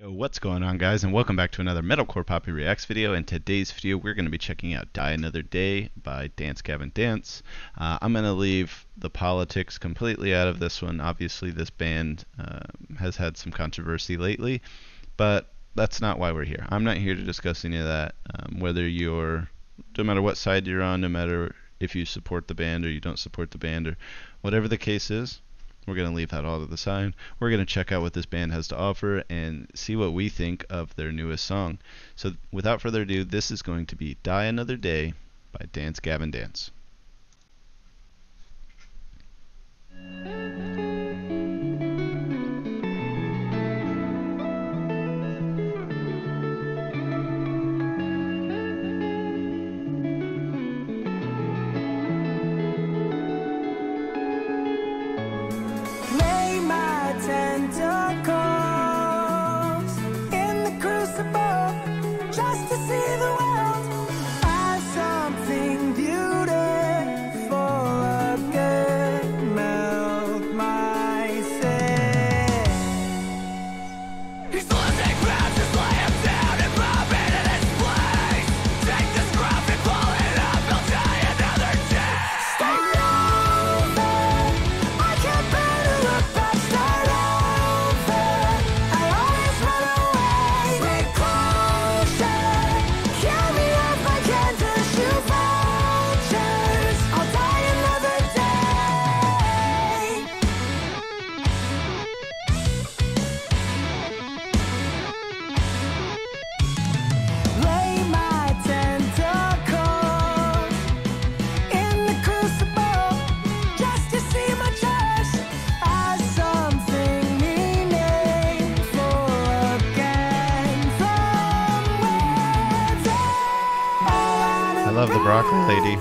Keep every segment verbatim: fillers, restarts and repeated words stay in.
Yo, what's going on, guys, and welcome back to another Metalcore Poppy Reacts video. In today's video, we're going to be checking out Die Another Day by Dance Gavin Dance. Uh, I'm going to leave the politics completely out of this one. Obviously, this band uh, has had some controversy lately, but that's not why we're here. I'm not here to discuss any of that. Um, whether you're, no matter what side you're on, no matter if you support the band or you don't support the band or whatever the case is, we're going to leave that all to the side. We're going to check out what this band has to offer and see what we think of their newest song. So without further ado, this is going to be Die Another Day by Dance Gavin Dance. I love the broccoli lady.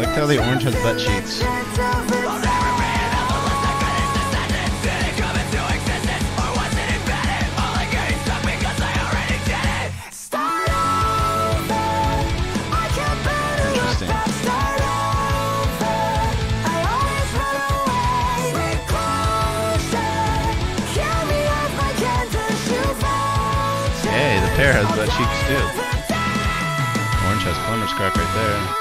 Look how the orange has butt cheeks. Hair has butt cheeks too. Orange has plumber's crack right there.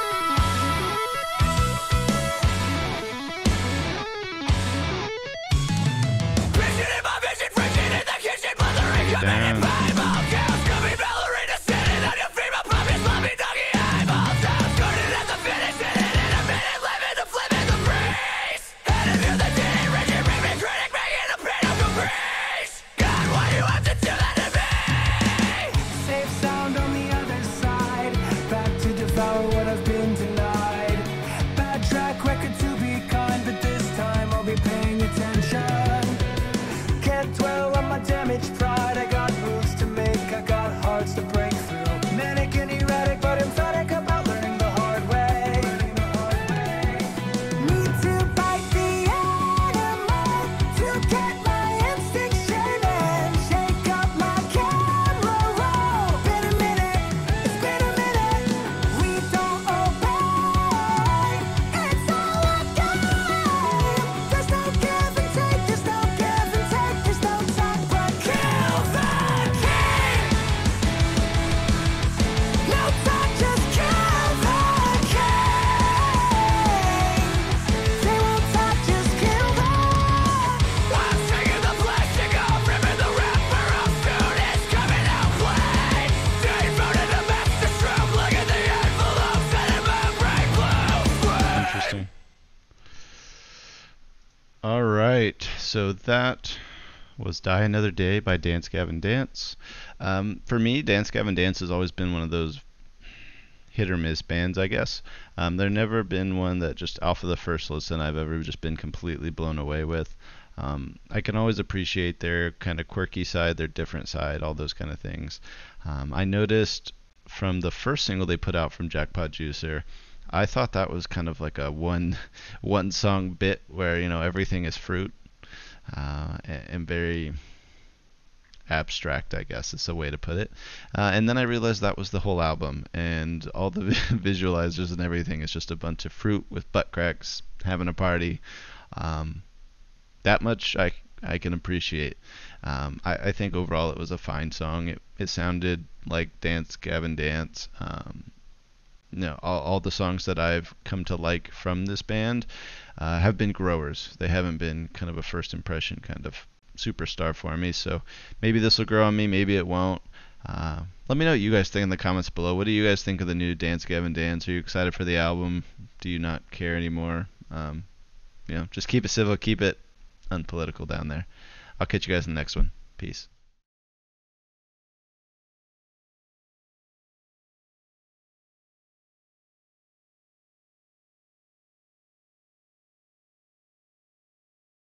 So that was Die Another Day by Dance Gavin Dance. Um, for me, Dance Gavin Dance has always been one of those hit or miss bands, I guess. Um, There's never been one that just off of the first listen I've ever just been completely blown away with. Um, I can always appreciate their kind of quirky side, their different side, all those kind of things. Um, I noticed from the first single they put out from Jackpot Juicer, I thought that was kind of like a one, one song bit where, you know, everything is fruit. Uh, and very, abstract, I guess is a way to put it. Uh, and then I realized that was the whole album, and all the visualizers and everything is just a bunch of fruit with butt cracks having a party. Um, that much I I can appreciate. Um, I, I think overall it was a fine song. It, it sounded like Dance Gavin Dance. Um, you know, all, all the songs that I've come to like from this band uh, have been growers. They haven't been kind of a first impression kind of superstar for me. So maybe this will grow on me, maybe it won't. Uh, let me know what you guys think in the comments below. What do you guys think of the new Dance Gavin Dance? Are you excited for the album? Do you not care anymore? Um, you know, just keep it civil, keep it unpolitical down there. I'll catch you guys in the next one. Peace.